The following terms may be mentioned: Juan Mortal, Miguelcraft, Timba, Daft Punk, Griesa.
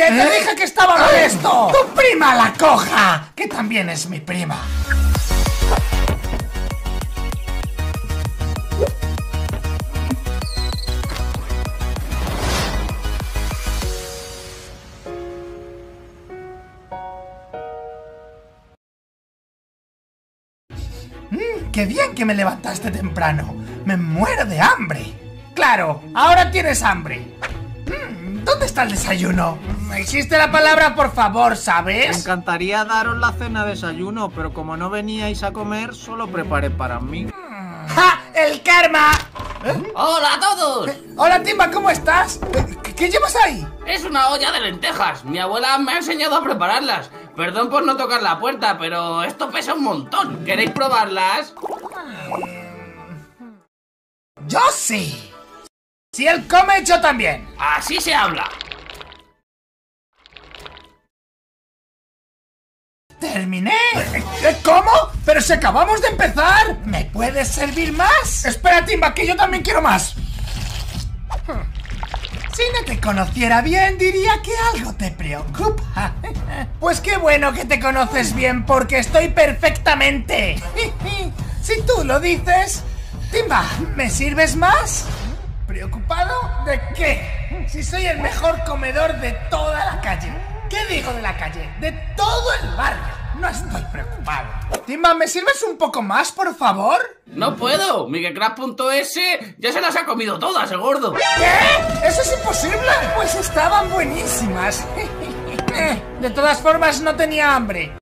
Oye, te dije que estaba molesto. ¡Tu prima la coja! Que también es mi prima. ¡Qué bien que me levantaste temprano! ¡Me muero de hambre! ¡Claro! ¡Ahora tienes hambre! ¿Dónde está el desayuno? Existe la palabra por favor, ¿sabes? Me encantaría daros la cena de desayuno, pero como no veníais a comer, solo preparé para mí. ¡Ja! ¡El karma! ¿Eh? ¡Hola a todos! ¡Hola Timba! ¿Cómo estás? ¿Qué llevas ahí? Es una olla de lentejas. Mi abuela me ha enseñado a prepararlas. Perdón por no tocar la puerta, pero esto pesa un montón. ¿Queréis probarlas? ¡Yo sí! Si él come, yo también. Así se habla. ¡Terminé! ¿Cómo? ¡Pero si acabamos de empezar! ¿Me puedes servir más? Espera, Timba, que yo también quiero más. Si no te conociera bien, diría que algo te preocupa. Pues qué bueno que te conoces bien, porque estoy perfectamente. Si tú lo dices... Timba, ¿me sirves más? ¿Preocupado? ¿De qué? Si soy el mejor comedor de toda la calle. ¿Qué digo de la calle? De todo el barrio. No estoy preocupado. Timba, ¿me sirves un poco más, por favor? No puedo. Miguelcraft.es ya se las ha comido todas, el gordo. ¿Qué? ¡Eso es imposible! Pues estaban buenísimas. De todas formas, no tenía hambre.